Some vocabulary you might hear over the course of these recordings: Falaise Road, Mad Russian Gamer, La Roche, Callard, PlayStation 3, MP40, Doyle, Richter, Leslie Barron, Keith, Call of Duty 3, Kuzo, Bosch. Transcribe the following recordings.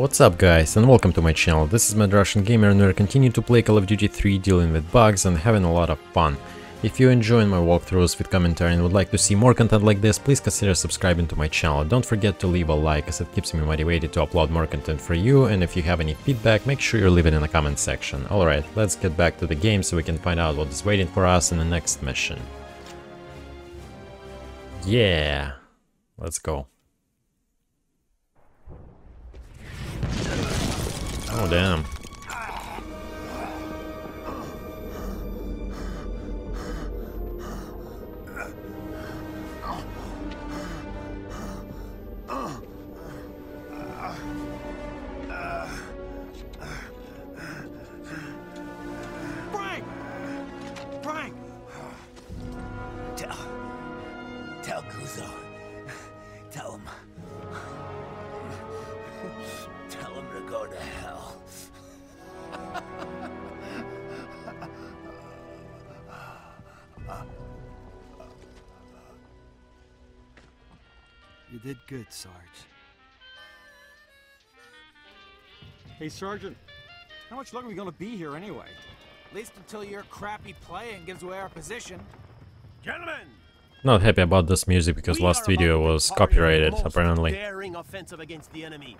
What's up guys and welcome to my channel. This is Mad Russian Gamer and we're continuing to play Call of Duty 3, dealing with bugs and having a lot of fun. If you're enjoying my walkthroughs with commentary and would like to see more content like this, please consider subscribing to my channel. Don't forget to leave a like as it keeps me motivated to upload more content for you, and if you have any feedback, make sure you leave it in the comment section. Alright, let's get back to the game so we can find out what is waiting for us in the next mission. Yeah, let's go. Oh damn. Frank! Tell Kuzo. Tell him. Tell him to go to hell. You did good, Sarge. Hey, Sergeant. How much longer are we gonna be here anyway? At least until your crappy playing gives away our position. Gentlemen! Not happy about this music because last video was copyrighted, apparently. Daring offensive against the enemy.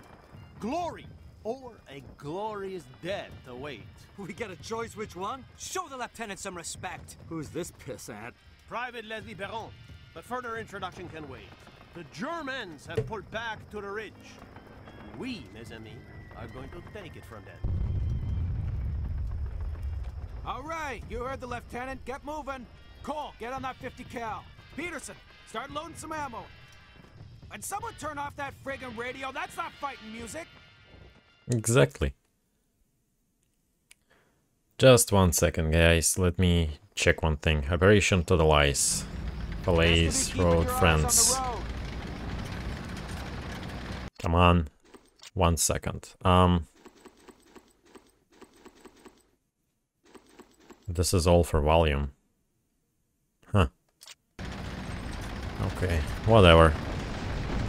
Glory or a glorious death await. We get a choice which one? Show the lieutenant some respect. Who's this pissant? Private Leslie Barron. But further introduction can wait. The Germans have pulled back to the ridge. We, mes amis, are going to take it from them. All right, you heard the lieutenant. Get moving. Cole, get on that 50 cal. Peterson, start loading some ammo. And someone turn off that friggin' radio. That's not fighting music. Exactly. Just 1 second, guys. Let me check one thing. Operation Totalize. Falaise Road, France. Come on. 1 second. This is all for volume. Huh. Okay, whatever.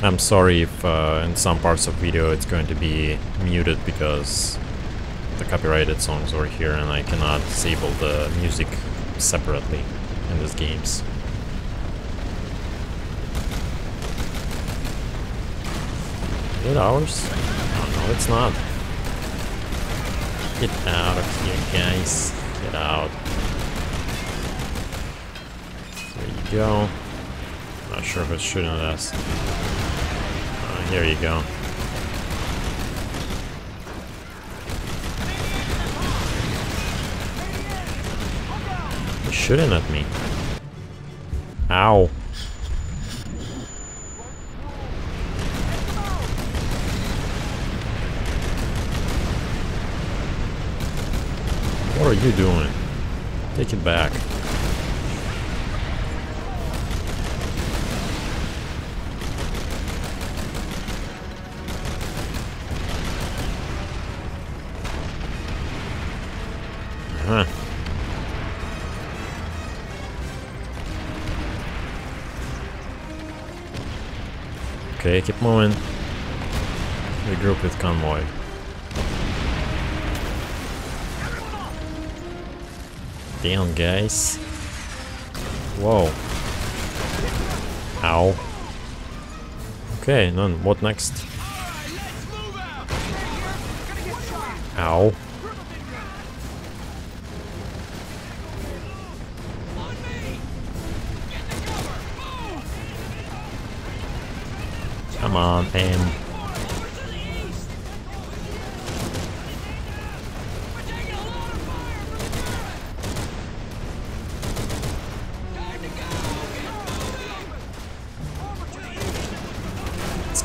I'm sorry if in some parts of video it's going to be muted because the copyrighted songs were here and I cannot disable the music separately in these games. Is it ours? No, it's not. Get out of here, guys. Get out. There you go. Not sure if it's shooting at us. Here you go. He's shooting at me. Ow. What are you doing? Take it back. Huh. Okay, keep moving. Regroup with convoy. Damn, guys. Whoa. Ow. Okay, then what next? Ow. Come on, aim.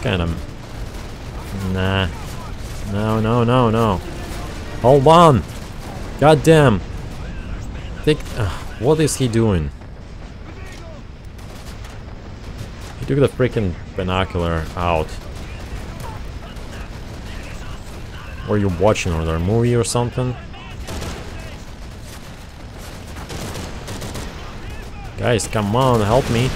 Kind of... Nah. No, no, no, no. Hold on! Goddamn! Take... what is he doing? He took the freaking binocular out. Were you watching another movie or something? Guys, come on, help me!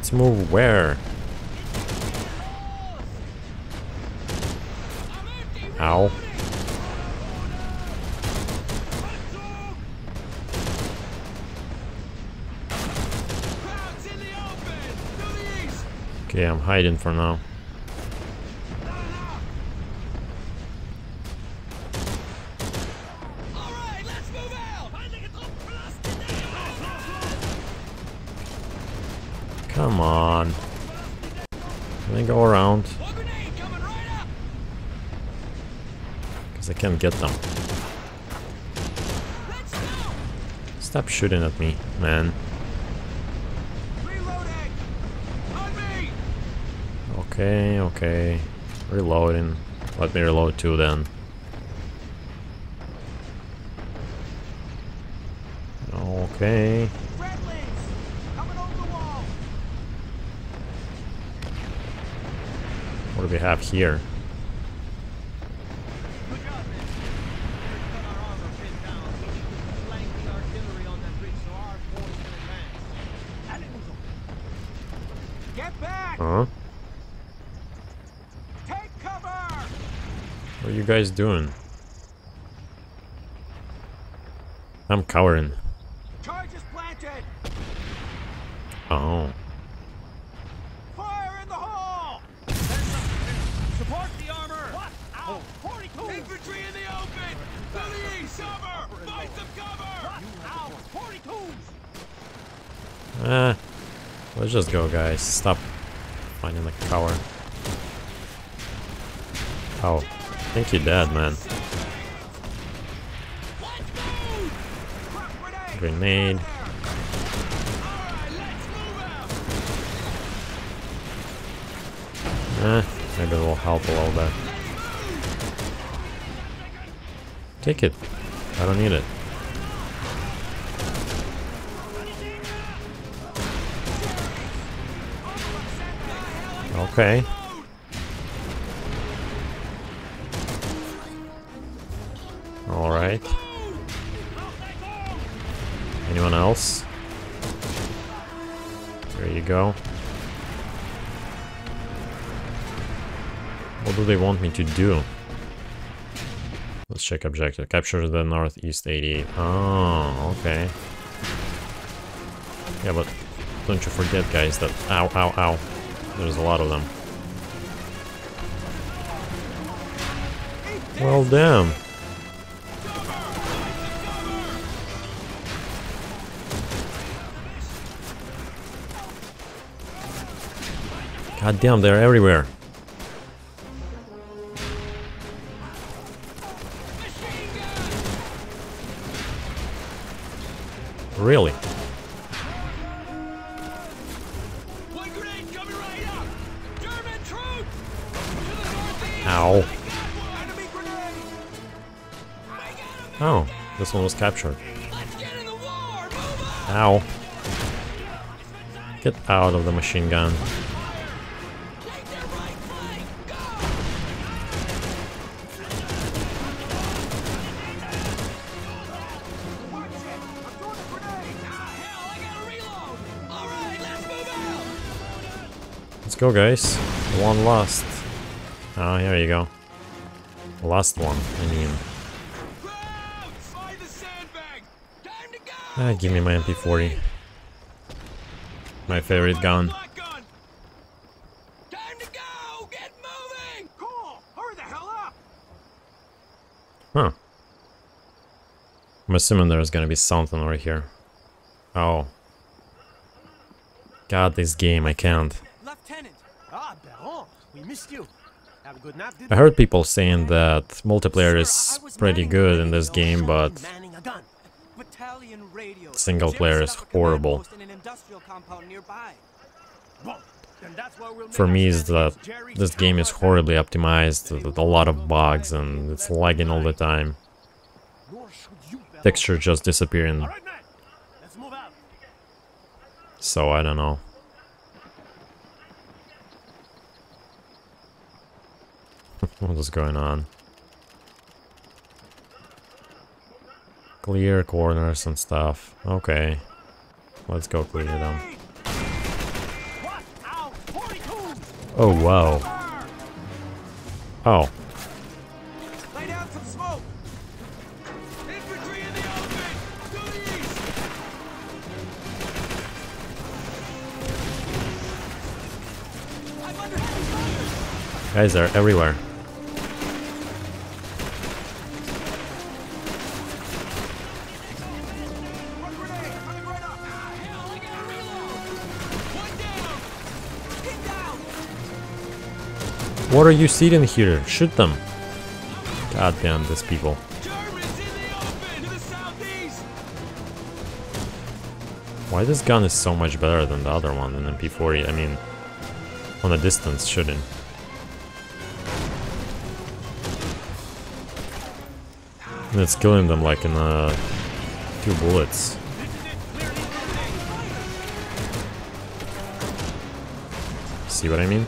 Let's move where? Ow. Okay, I'm hiding for now. Come on. Can I go around? Because I can't get them. Stop shooting at me, man. Okay, okay. Reloading. Let me reload too then. Okay. What do we have here? Huh? Take cover! What are you guys doing? I'm cowering. Charges planted. Oh. Let's just go, guys. Stop finding the coward. Oh, I think you're dead, man. Grenade. Maybe it will help a little bit. Take it. I don't need it. Okay. All right. Anyone else? There you go. What do they want me to do? Let's check objective. Capture the northeast 88. Oh, okay. Yeah, but don't you forget, guys, that... Ow, ow, ow. There's a lot of them. Well, damn. God damn, they're everywhere. Really? Ow. Oh, this one was captured. Ow. Get out of the machine gun. Let's go, guys. One last. Oh, here you go. Last one, I mean. Ah, give me my MP40. My favorite gun. Huh. I'm assuming there's gonna be something over here. Oh. God, this game, I can't. I heard people saying that multiplayer is pretty good in this game, but single player is horrible. For me, is that this game is horribly optimized, with a lot of bugs, and it's lagging all the time. Textures just disappearing. So I don't know. What is going on? Clear corners and stuff. Okay. Let's go clear them. Oh, wow. Oh. Lay down some smoke. Infantry in the open. To the east. I'm under heavy fire. Guys are everywhere. What are you sitting here? Shoot them! God damn, these people. Why this gun is so much better than the other one, an MP40, I mean, on a distance shooting. And it's killing them like in 2 bullets. See what I mean?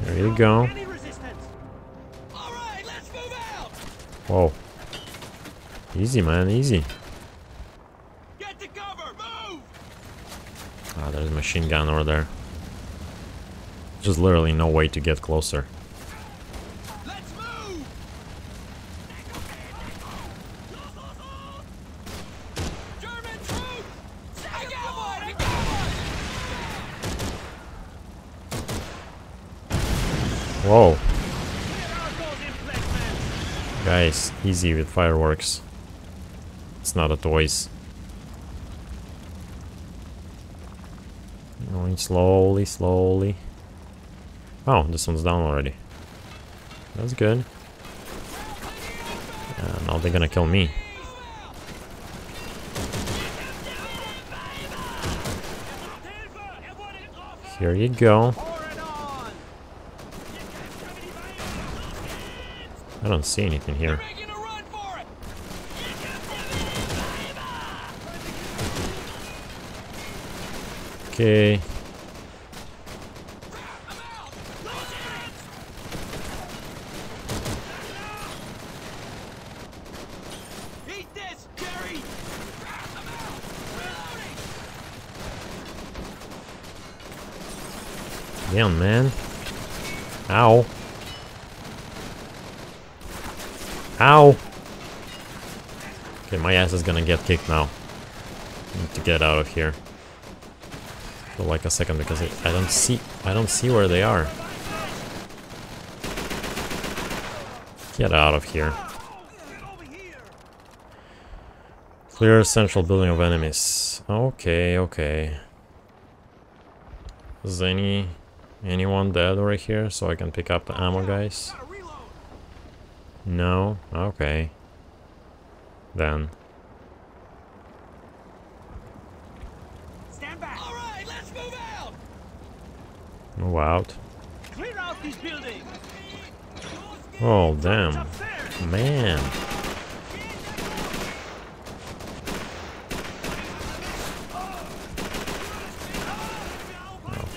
There you go. Alright, let's move out. Whoa. Easy, man, easy. Get to cover, move. Ah, there's a machine gun over there. Just literally no way to get closer. Let's move. German troops! I got one! I got one! Whoa. Guys, easy with fireworks. It's not a toys. Going slowly, slowly. Oh, this one's down already. That's good. Yeah, now they're gonna kill me. Here you go. I don't see anything here. Okay. Damn, man. Ow. Ow! Okay, my ass is gonna get kicked now. I need to get out of here for like a second because I don't see where they are. Get out of here. Clear central building of enemies. Okay, okay. Is anyone dead over here so I can pick up the ammo, guys? No? Okay. Then. Stand back. All right, let's move out. Move out. Clear out these buildings. Oh damn. Man.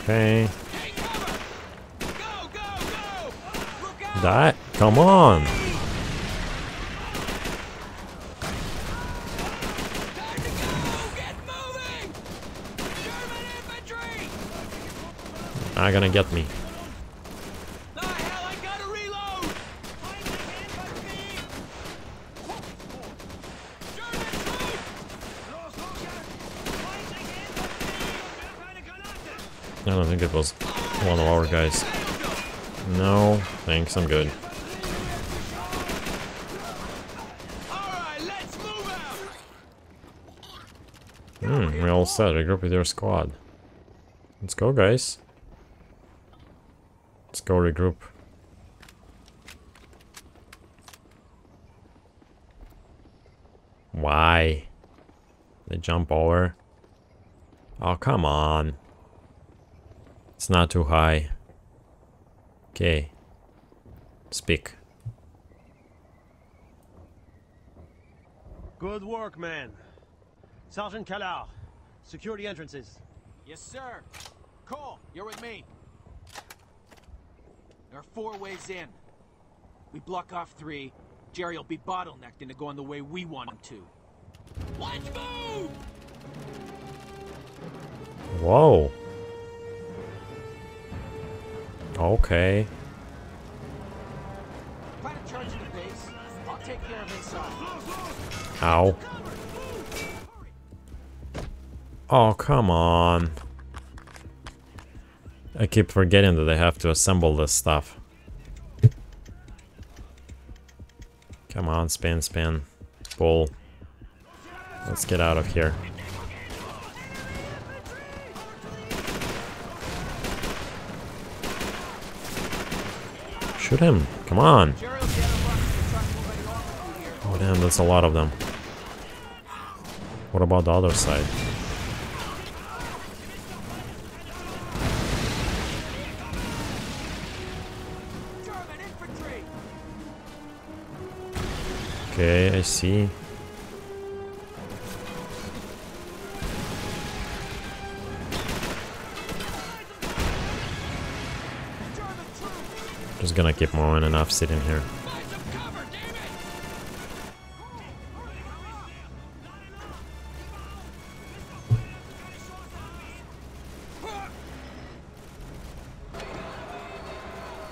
Okay. Go, go, go. That, come on. Not gonna get me. The hell, I gotta reload. I don't think it was one of our guys. No, thanks, I'm good. We're all set. Regroup with your squad. Let's go, guys. Let's go regroup. Why? They jump over. Oh, come on. It's not too high. Okay. Speak. Good work, man. Sergeant Callard, secure the entrances. Yes, sir. Cole, you're with me. There are 4 ways in. We block off 3. Jerry'll be bottlenecked into going the way we want him to. Let's move! Whoa. Okay. Ow. Oh, come on. I keep forgetting that I have to assemble this stuff. Come on, spin, spin. Pull. Let's get out of here. Shoot him. Come on. Oh, damn, that's a lot of them. What about the other side? Okay, I see. Just gonna keep moving, enough sitting here.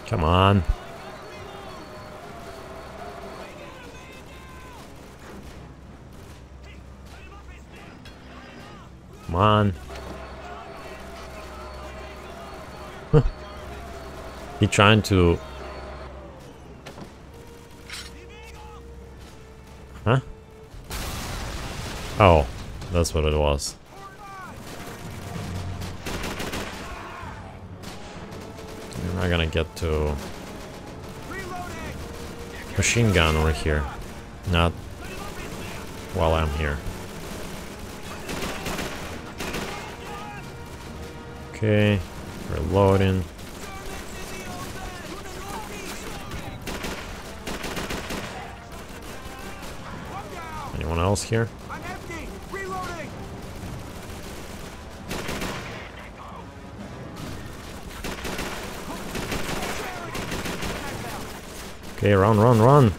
Come on. Come on. Huh. He trying to... Huh? Oh, that's what it was. I'm not gonna get to... Machine gun over here. Not while I'm here. Okay, reloading. Anyone else here? I'm empty. Reloading. Okay, run, run, run.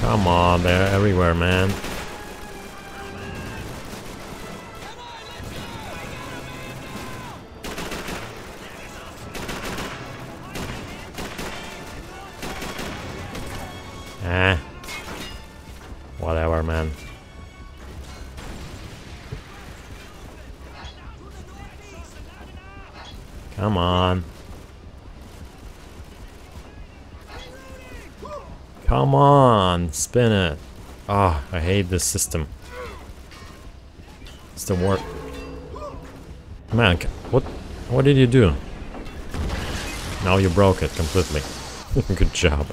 Come on, they're everywhere, man. Eh. Whatever, man. Come on. Come on, spin it. Ah, I hate this system. It's the worst. Man, what did you do? Now you broke it completely. Good job.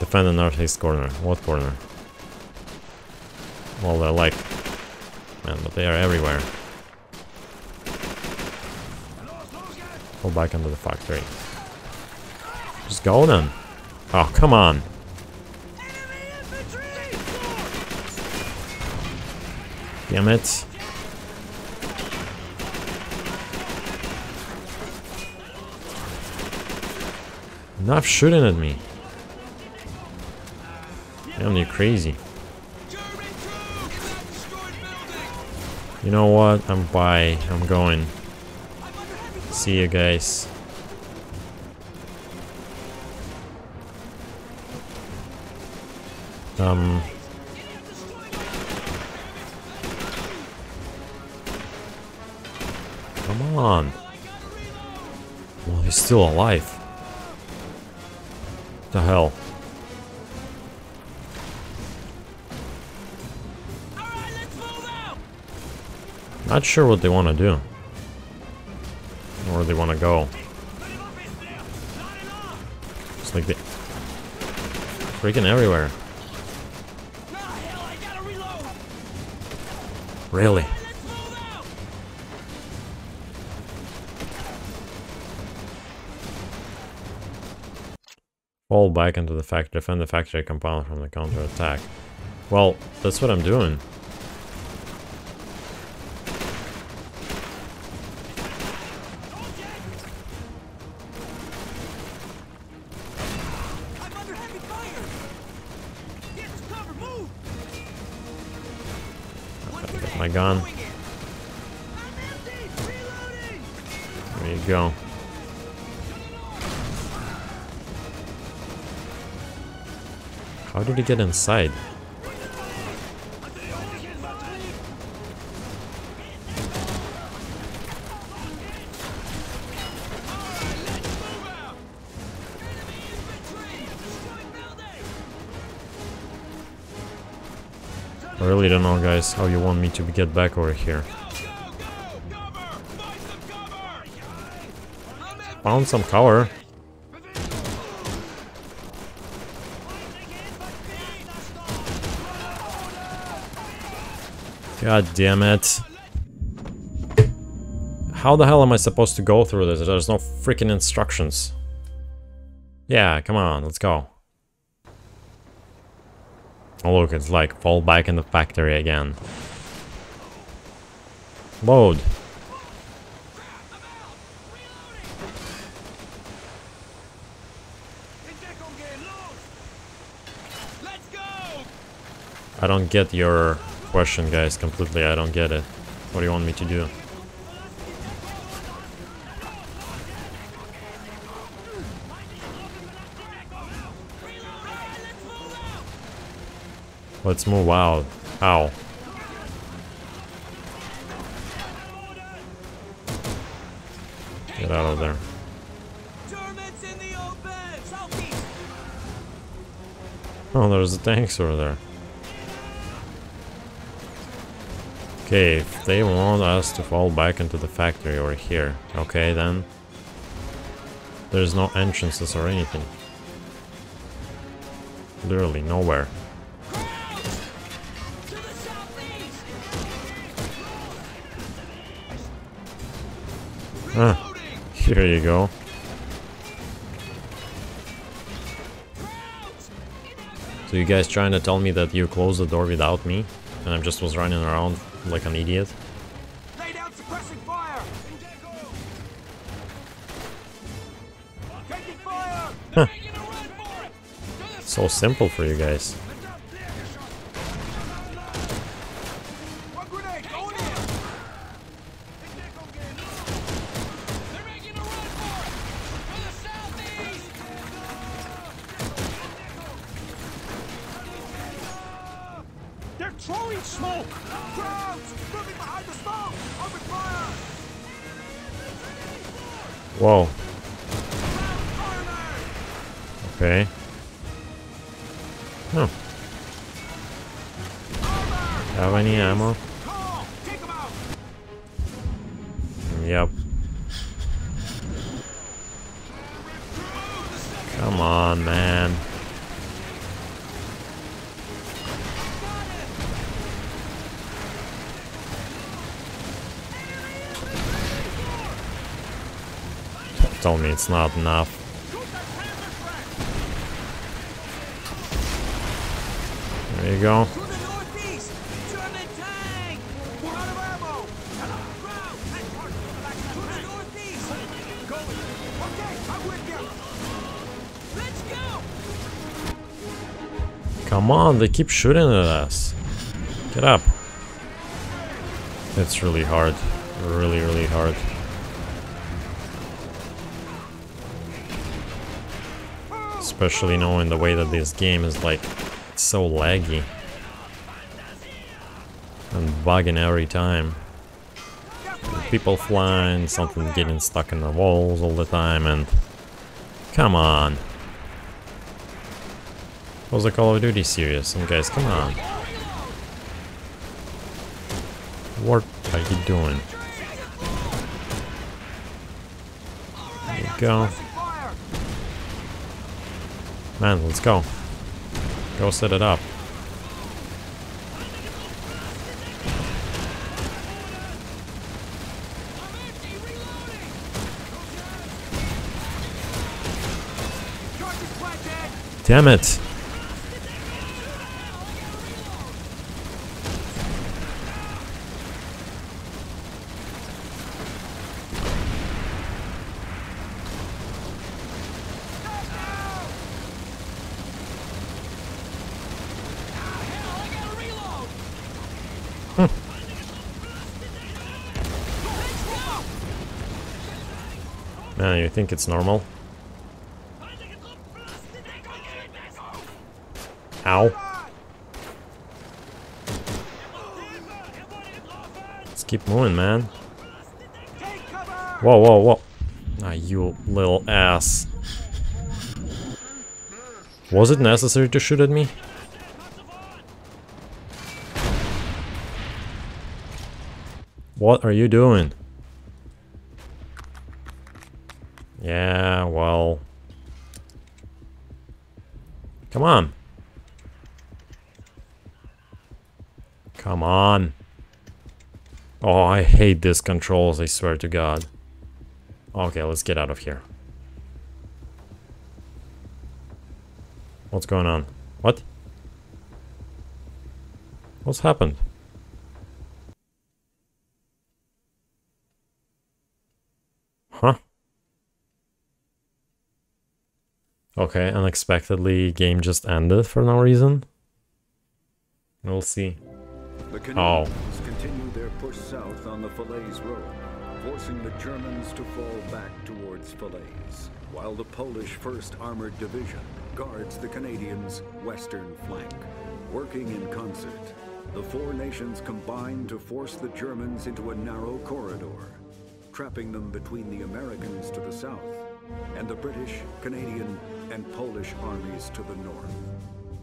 Defend the northeast corner. What corner? Well, they're like... Man, but they are everywhere. Go back into the factory. Just go then. Oh, come on. Damn it. Enough shooting at me. Damn, you're crazy. You know what? I'm bye. I'm going. See you guys. Come on. Well, he's still alive. What the hell? All right, let's move out. Not sure what they want to do. Where they want to go. It's like they... Freaking everywhere. Really? Fall back into the factory. Defend the factory compound from the counter-attack. Well, that's what I'm doing. gone? There you go. How did he get inside? I really don't know, guys, how you want me to get back over here. Found some cover. God damn it. How the hell am I supposed to go through this? There's no freaking instructions. Yeah, come on, let's go. Oh look, it's like fall back in the factory again. Load. I don't get your question, guys, completely. I don't get it. What do you want me to do? Let's move out. Ow. Get out of there. Oh, there's the tanks over there. Okay, if they want us to fall back into the factory over here, okay then. There's no entrances or anything. Literally nowhere. Ah, here you go. So you guys trying to tell me that you closed the door without me? And I just was running around like an idiot. Lay down suppressing fire. Taking fire. Huh. So simple for you guys. Whoa. Okay. Huh. Have any ammo? Yep. Come on, man. Tell me it's not enough. There you go. Come on, they keep shooting at us. Get up. It's really hard. Really, really hard. Especially knowing the way that this game is like so laggy and bugging every time. People flying, something getting stuck in the walls all the time, and come on. It was a Call of Duty series, some guys, come on. What are you doing? There you go. Man, let's go. Go set it up. Damn it! Now you think it's normal? Ow. Let's keep moving, man. Whoa, whoa, whoa. Ah, you little ass. Was it necessary to shoot at me? What are you doing? Yeah, well... Come on! Come on! Oh, I hate these controls, I swear to God. Okay, let's get out of here. What's going on? What? What's happened? Huh? Okay, unexpectedly, game just ended for no reason. We'll see. The Canadians continued their push south on the Falaise Road, forcing the Germans to fall back towards Falaise, while the Polish 1st Armored Division guards the Canadians' western flank. Working in concert, the four nations combined to force the Germans into a narrow corridor, trapping them between the Americans to the south and the British, Canadian, and Polish armies to the north.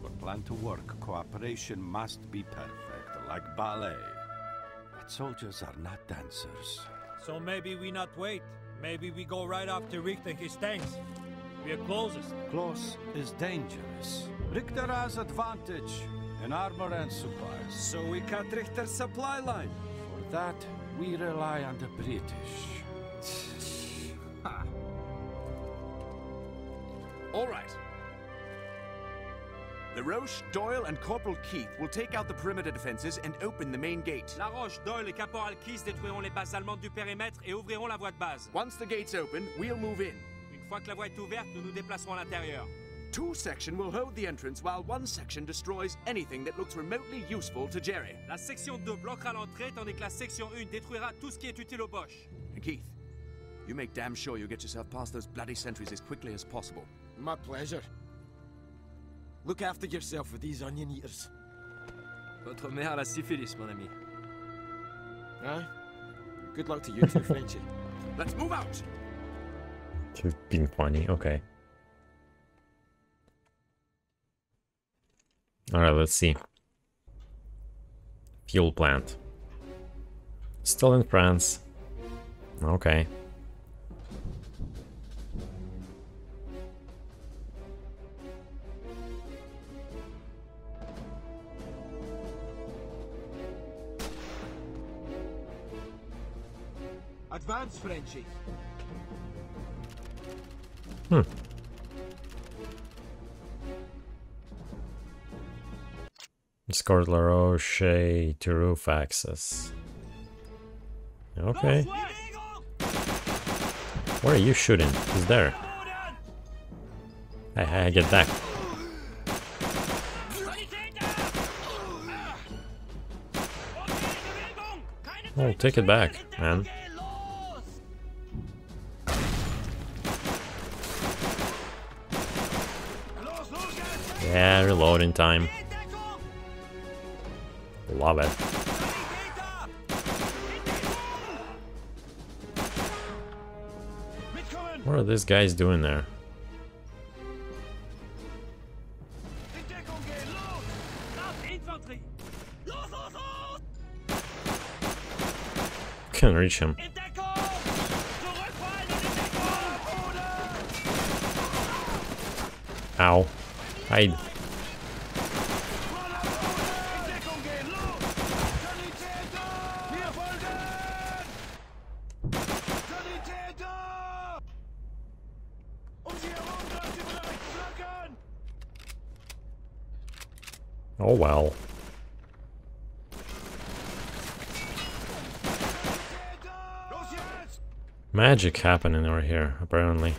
For plan to work, cooperation must be perfect, like ballet. But soldiers are not dancers. So maybe we not wait. Maybe we go right after Richter his tanks. We are closest. Close is dangerous. Richter has advantage in armor and supplies. So we cut Richter's supply line. For that, we rely on the British. Ha. All right. La Roche, Doyle, and Corporal Keith will take out the perimeter defenses and open the main gate. La Roche, Doyle, et Caporal Keith détruiront les bases allemandes du périmètre et ouvriront la voie de base. Once the gate's open, we'll move in. Une fois que la voie est ouverte, nous nous déplacerons à l'intérieur. Two section will hold the entrance while one section destroys anything that looks remotely useful to Jerry. La section 2 bloquera l'entrée tandis que la section 1 détruira tout ce qui est utile au Bosch. And Keith, you make damn sure you get yourself past those bloody sentries as quickly as possible. My pleasure. Look after yourself with these onion eaters. Votre mère la syphilis, mon ami. Huh? Good luck to you two, Frenchie. Let's move out! You've been funny, okay. Alright, let's see. Fuel plant. Still in France. Okay. Advance, Frenchie. Hmm. Escort La Roche to roof access. Okay. Where are you shooting? He's there. Hey, hey, get back. Oh, take it back, man. Yeah, reloading time. Love it. What are these guys doing there? Can't reach him. Ow. Hide. Oh well. Magic happening over here, apparently.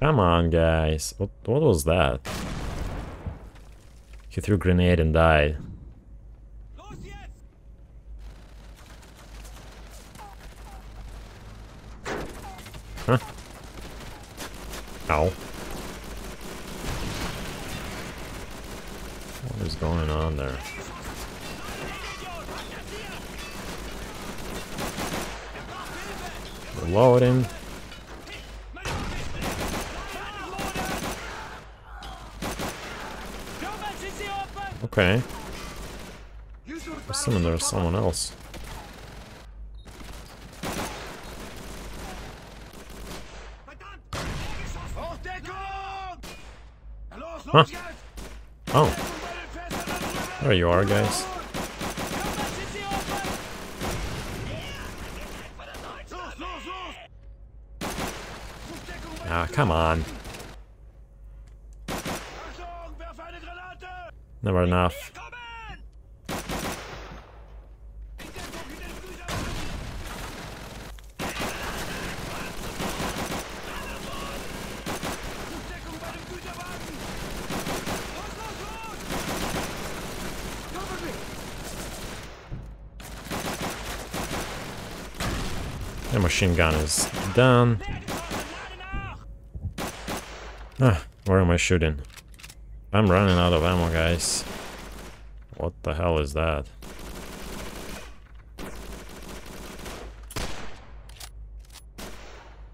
Come on, guys. What was that? He threw a grenade and died. Huh? Ow. What is going on there? Reloading. Okay. I'm assuming there's someone else. Huh. Oh. There you are, guys. Ah, come on. Never enough. The machine gun is done. Ah, where am I shooting? I'm running out of ammo, guys. What the hell is that?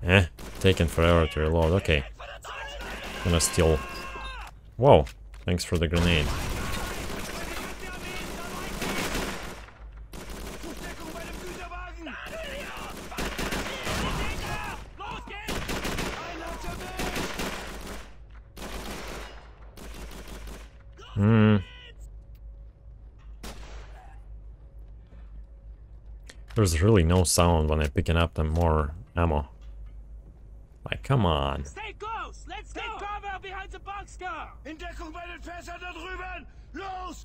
Eh, taking forever to reload. Okay. I'm gonna steal. Whoa, thanks for the grenade. There's really no sound when I'm picking up the more ammo. Like, come on. Stay close. Let's take cover behind the box car. In Deckung bei den Fässern da drüben. Los!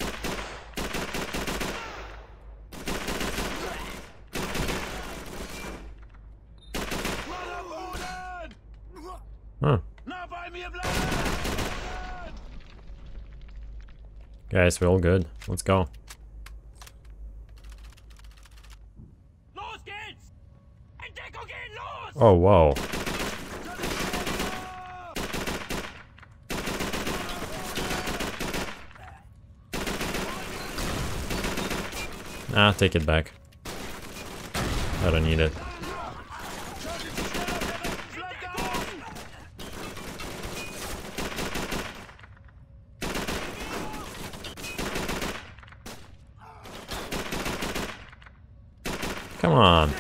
Huh. Guys, we're all good. Let's go. Oh, wow. Ah, take it back. I don't need it. Come on.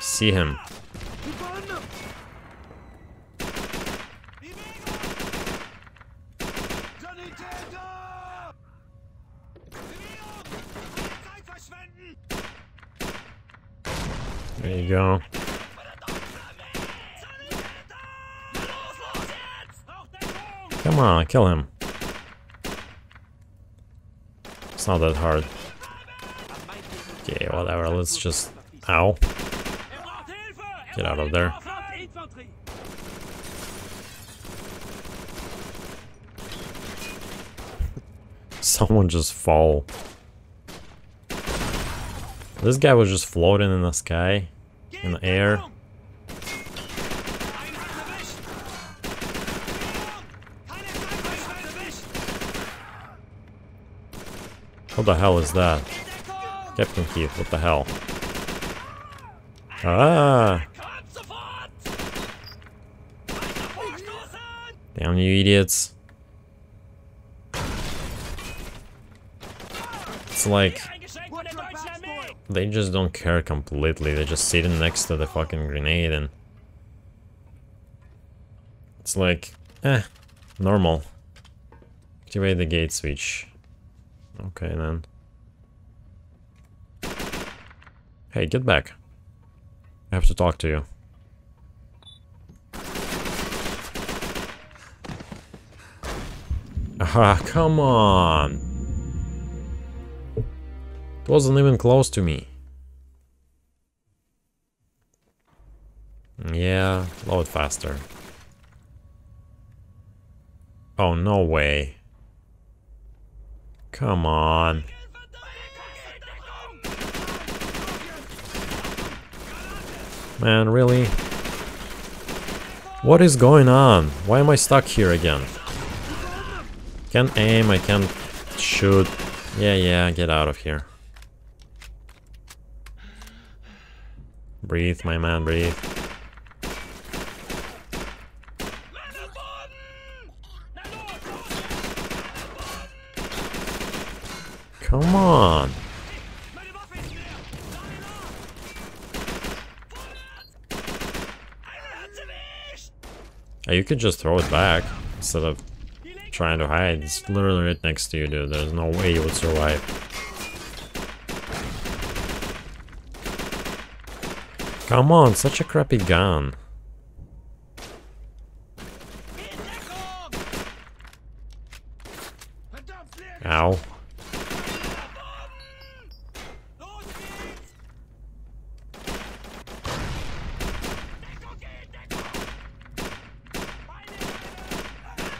See him. There you go. Come on, kill him. It's not that hard. Okay, whatever, let's just... Ow. Get out of there. Someone just fall. This guy was just floating in the sky, in the air. What the hell is that? Captain Keith, what the hell? Ah! Damn you idiots. It's like... they just don't care completely, they just sit next to the fucking grenade and... it's like... eh, normal. Activate the gate switch. Okay then. Hey, get back. I have to talk to you. Ah, come on! It wasn't even close to me. out faster. Oh, no way. Come on. Man, really? What is going on? Why am I stuck here again? Can't aim, I can't shoot. Yeah, get out of here. Breathe, my man, breathe. Come on. You could just throw it back instead of trying to hide. It's literally right next to you, dude. There's no way you would survive. Come on, such a crappy gun. Ow.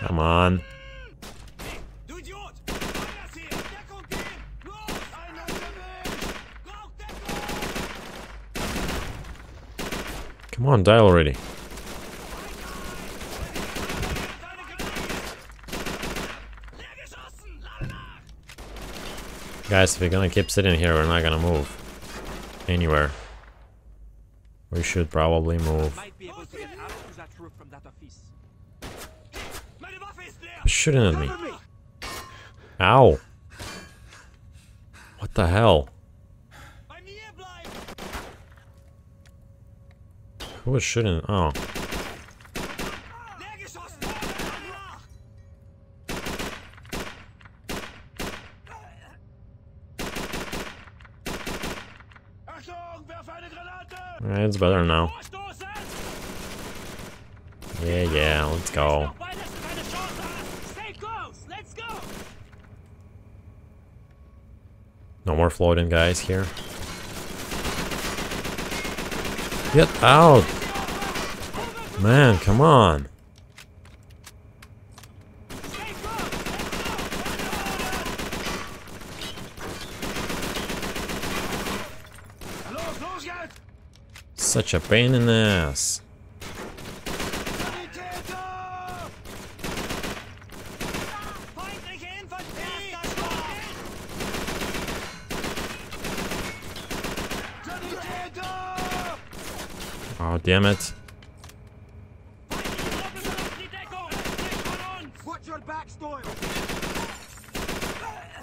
Come on. Come on, die already. Guys, if we're gonna keep sitting here, we're not gonna move anywhere. We should probably move. Shooting at me. Ow. What the hell? Who was shooting? Oh. Alright, it's better now. Yeah, let's go. No more floating guys here. Get out! Man, come on! Such a pain in the ass. Oh, damn it.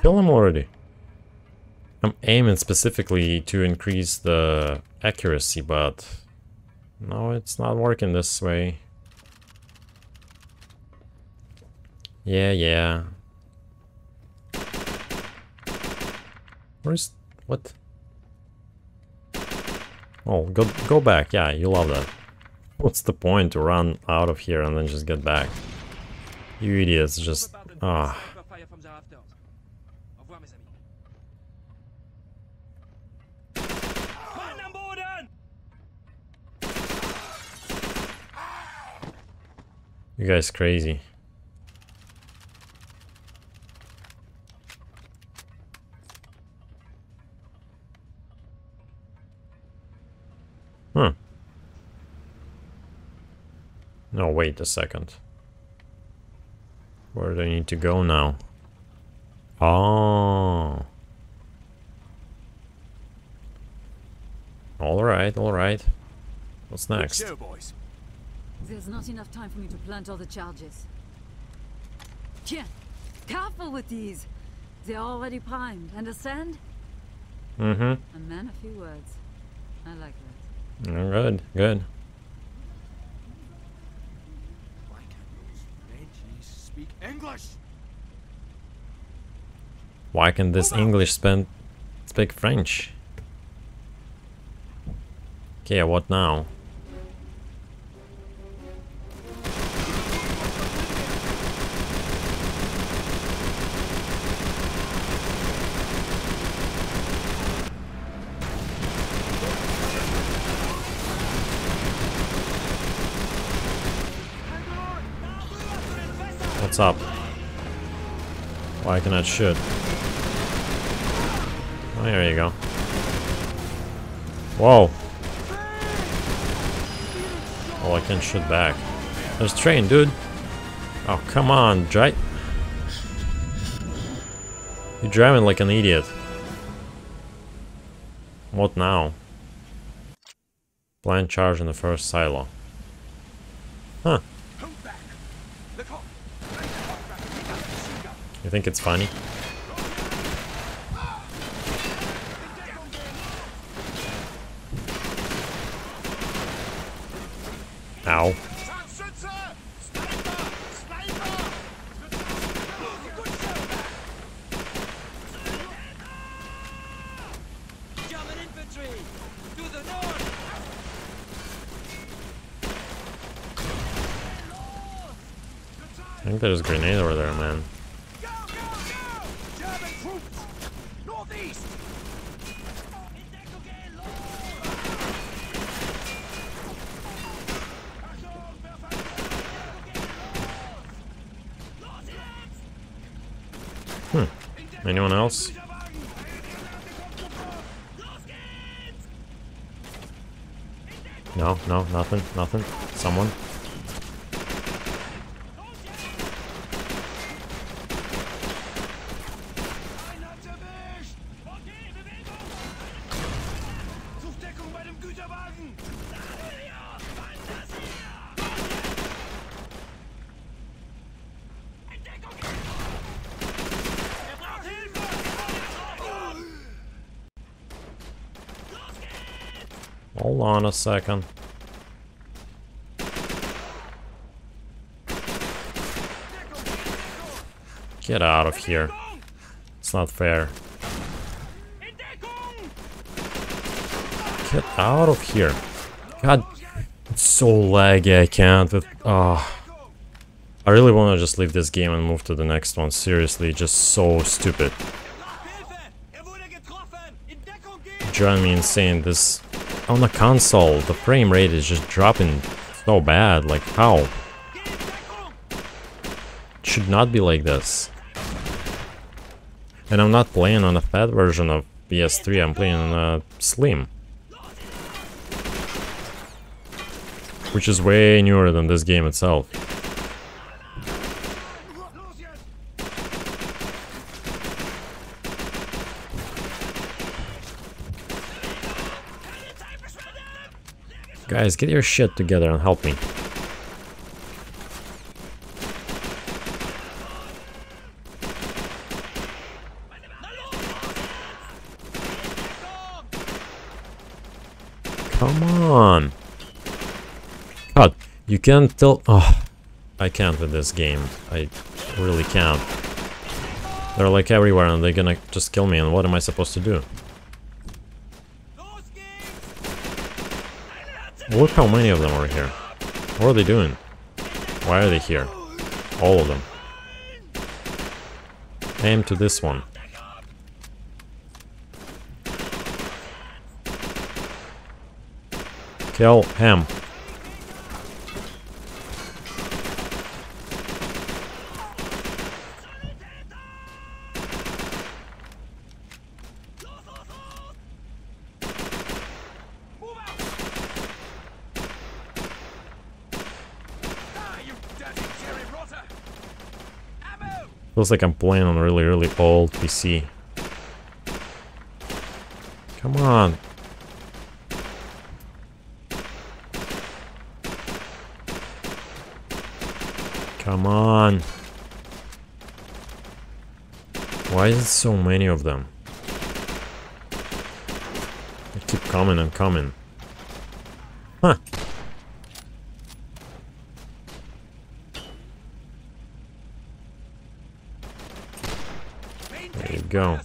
Kill him already. I'm aiming specifically to increase the accuracy, but no, it's not working this way. Yeah. Where's... what? Oh, go back. Yeah, you love that. What's the point to run out of here and then just get back? You idiots, just... ah. You guys crazy. Huh. No, wait a second. Where do I need to go now? Oh. Alright. What's next? There's not enough time for me to plant all the charges. Yeah, careful with these. They're already primed, understand? Mm-hmm. A man of few words. I like that. Good. Why can't those speak English? Why can this English speak French? Okay, what now? up. Why can I shoot? Oh, there you go. Whoa. Oh, I can shoot back. There's a train, dude. Oh, come on, drive. You're driving like an idiot. What now? Blind charge in the first silo. Huh. You think it's funny? Ow. I think there's a grenade over there, man. Anyone else? No, no, nothing, nothing. Someone. Hold on a second. Get out of here. It's not fair. Get out of here. God, it's so laggy, I can't. I really want to just leave this game and move to the next one. Seriously, just so stupid. Driving me insane, this... On the console, the frame rate is just dropping so bad, like how? It should not be like this. And I'm not playing on a fat version of PS3, I'm playing on a slim. Which is way newer than this game itself. Guys, get your shit together and help me. Come on. God, you can't tell... Oh, I can't with this game. I really can't. They're like everywhere and they're gonna just kill me, and what am I supposed to do? Look how many of them are here. What are they doing? Why are they here? All of them. Aim to this one. Kill him. Feels like I'm playing on a really, really old PC. Come on. Come on. Why is it so many of them? They keep coming and coming. Huh. Go.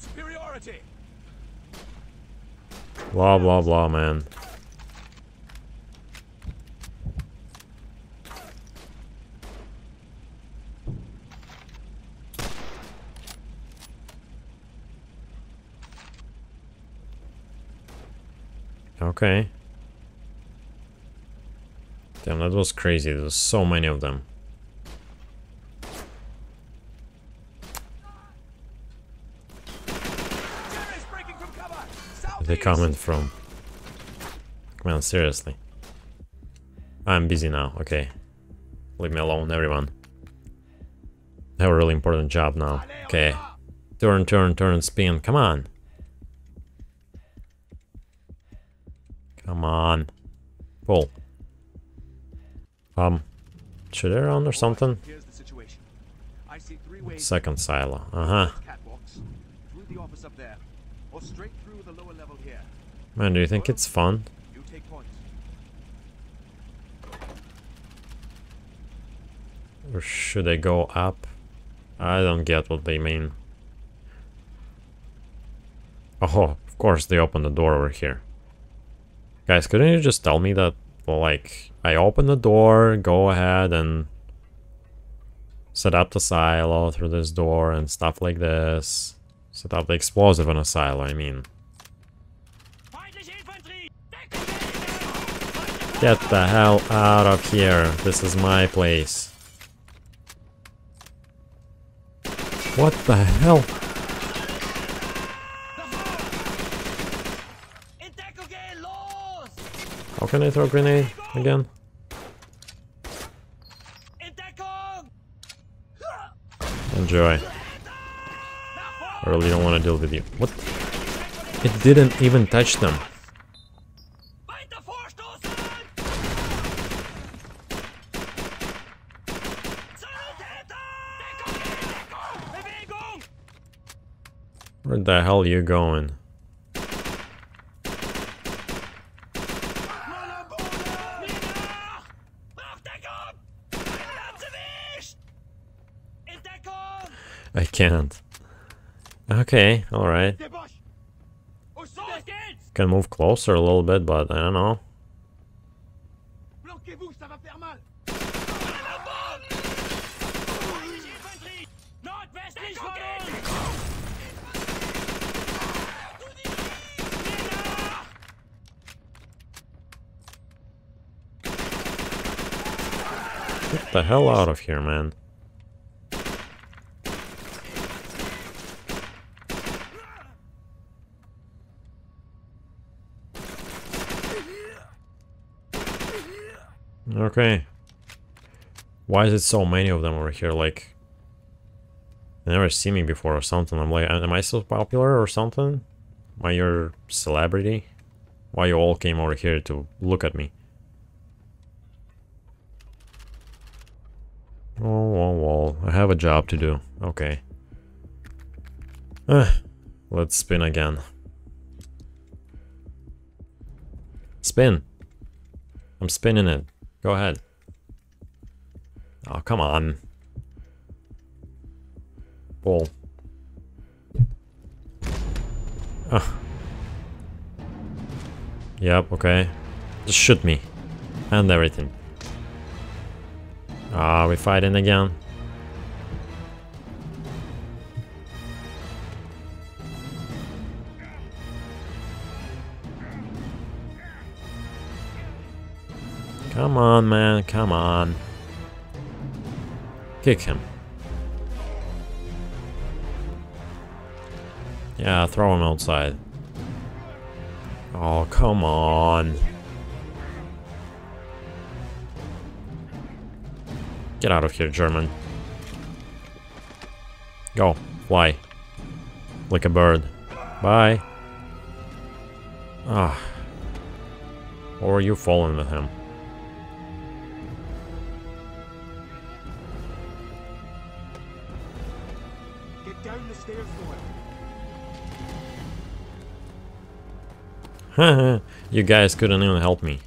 Blah blah blah, man. Okay. Damn, that was crazy. There was so many of them. they coming from? Come on, seriously. I'm busy now, okay. Leave me alone, everyone. I have a really important job now. Okay. Turn, turn, turn, spin. Come on. Come on. Pull. Should I run or something? Second silo. Uh-huh. Man, do you think it's fun? Or should I go up? I don't get what they mean. Oh, of course they opened the door over here. Guys, couldn't you just tell me that, like, I open the door, go ahead and set up the silo through this door and stuff like this. Set up the explosive on a silo, I mean. Get the hell out of here. This is my place. What the hell? How can I throw a grenade again? Enjoy. I really don't want to deal with you. What? It didn't even touch them. Where the hell are you going? I can't. Okay, alright. Can move closer a little bit, but I don't know. Get the hell out of here, man. Okay. Why is it so many of them over here? Like, they never see me before or something. I'm like, am I so popular or something? Why you're a celebrity? Why you all came over here to look at me? Oh, I have a job to do. Okay. Let's spin again. Spin. I'm spinning it. Go ahead. Oh, come on. Ball. Oh. Yep, okay. Just shoot me. And everything. Ah, we fighting again. Come on, man, come on. Kick him. Yeah, throw him outside. Oh, come on. Get out of here, German. Go, fly. Like a bird. Bye. Ah. Or are you falling with him? You guys couldn't even help me.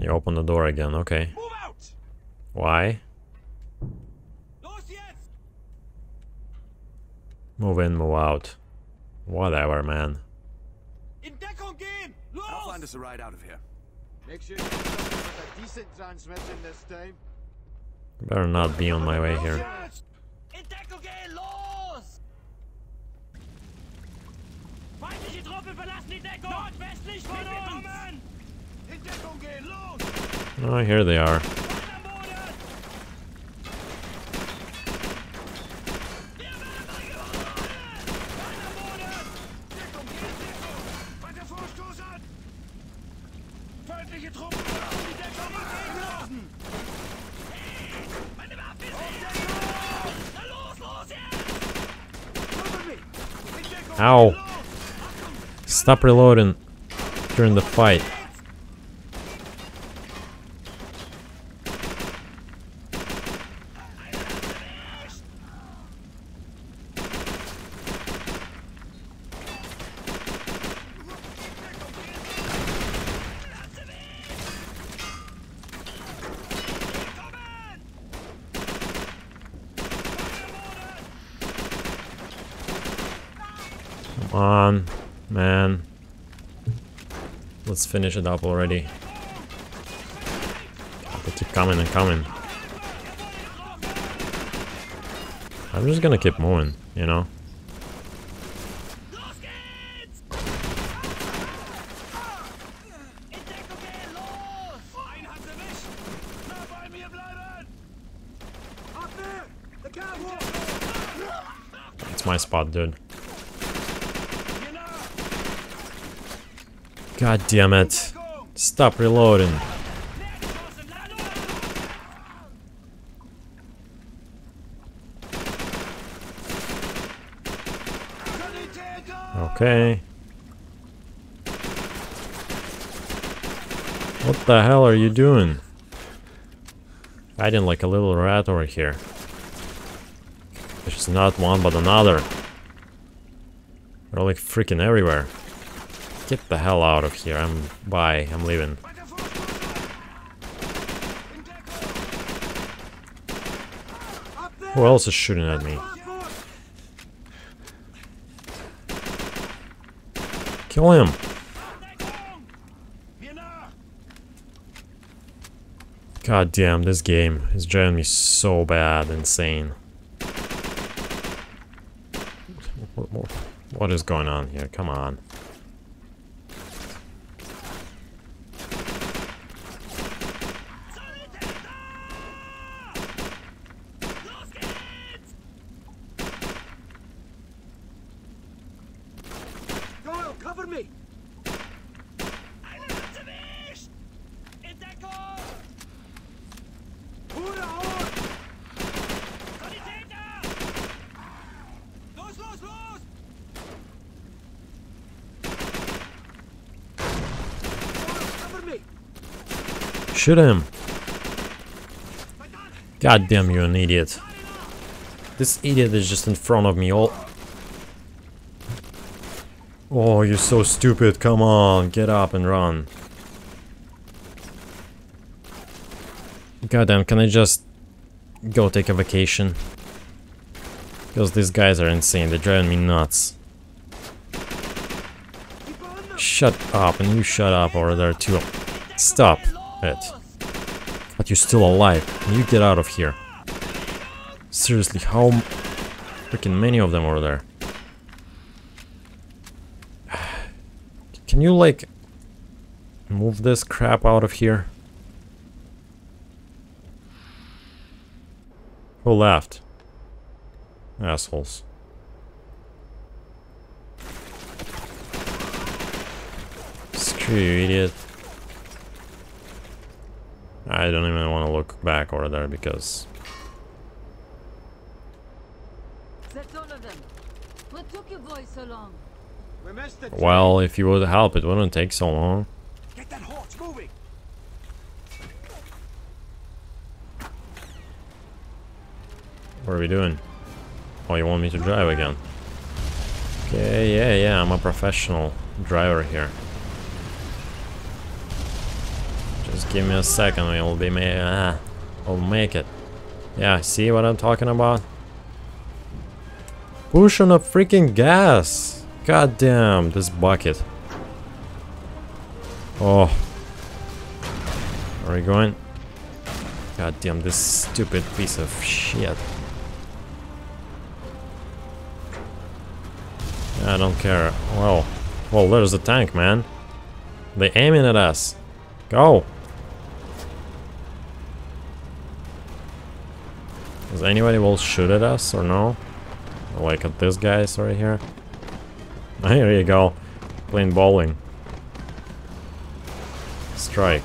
You open the door again, okay. Move out. Why? Move in, move out. Whatever, man. I'll find us a ride out of here. Make sure you have a decent transmission this time. Better not be on my way here. Oh, here they are. Ow. Stop reloading during the fight. On, man. Let's finish it up already. They keep coming and coming. I'm just gonna keep moving, you know? It's my spot, dude. God damn it. Stop reloading. Okay. What the hell are you doing? Hiding like a little rat over here. There's not one but another. They're like freaking everywhere. Get the hell out of here. I'm leaving. Who else is shooting at me? Kill him. God damn, this game is driving me so bad insane. What is going on here? Come on. Shoot him! God damn, you're an idiot. This idiot is just in front of me all... Oh, you're so stupid, come on, get up and run. God damn, can I just go take a vacation? Because these guys are insane, they're driving me nuts. Shut up, and you shut up over there too. Stop. It. But you're still alive. Can you get out of here? Seriously, how freaking many of them are there? Can you like move this crap out of here? Who left? Assholes. Screw you, idiot. I don't even want to look back over there because... That's all of them. What took your boys so long? We missed it. Well, if you would help, it wouldn't take so long. Get that horse moving. What are we doing? Oh, you want me to drive again? Okay, yeah, I'm a professional driver here. Just give me a second, I'll make it. Yeah, see what I'm talking about? Push on a freaking gas! God damn, this bucket. Oh. Are we going? God damn, this stupid piece of shit. I don't care. Whoa. Whoa, there's a tank, man. They're aiming at us. Go! Does anybody will shoot at us or no? Like at these guys right here? Here you go. Playing bowling. Strike.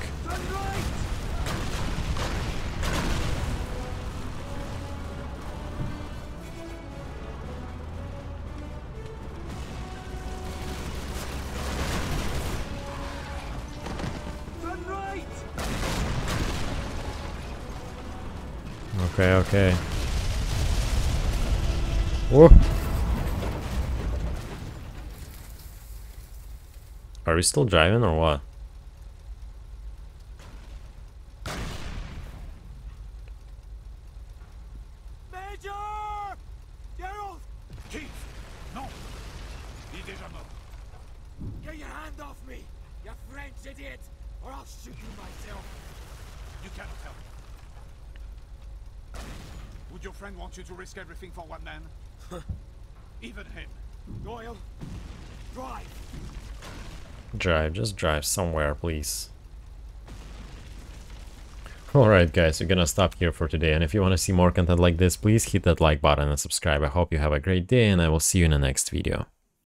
Okay, okay. Whoa. Are we still driving or what? To risk everything for one man, even him. Doyle, drive. Drive, just drive somewhere, please. Alright guys, we're gonna stop here for today, and if you want to see more content like this, please hit that like button and subscribe. I hope you have a great day, and I will see you in the next video.